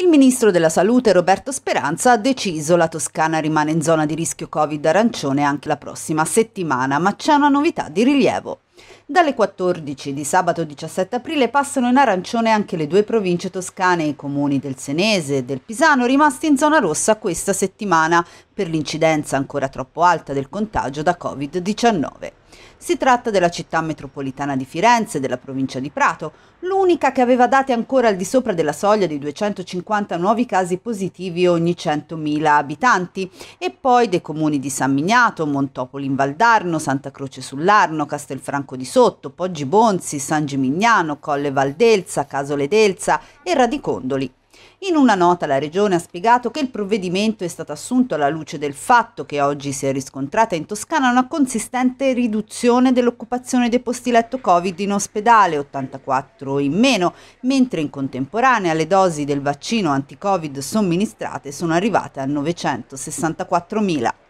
Il ministro della Salute Roberto Speranza ha deciso che la Toscana rimane in zona di rischio Covid arancione anche la prossima settimana, ma c'è una novità di rilievo. Dalle 14 di sabato 17 aprile passano in arancione anche le due province toscane e i comuni del Senese e del Pisano rimasti in zona rossa questa settimana per l'incidenza ancora troppo alta del contagio da Covid-19. Si tratta della città metropolitana di Firenze e della provincia di Prato, l'unica che aveva dati ancora al di sopra della soglia di 250 nuovi casi positivi ogni 100.000 abitanti, e poi dei comuni di San Miniato, Montopoli in Val d'Arno, Santa Croce sull'Arno, Castelfranco di Sotto, Poggibonsi, San Gimignano, Colle Val d'Elsa, Casole d'Elsa e Radicondoli. In una nota la Regione ha spiegato che il provvedimento è stato assunto alla luce del fatto che oggi si è riscontrata in Toscana una consistente riduzione dell'occupazione dei posti letto Covid in ospedale, 84 in meno, mentre in contemporanea le dosi del vaccino anti-Covid somministrate sono arrivate a 964.000.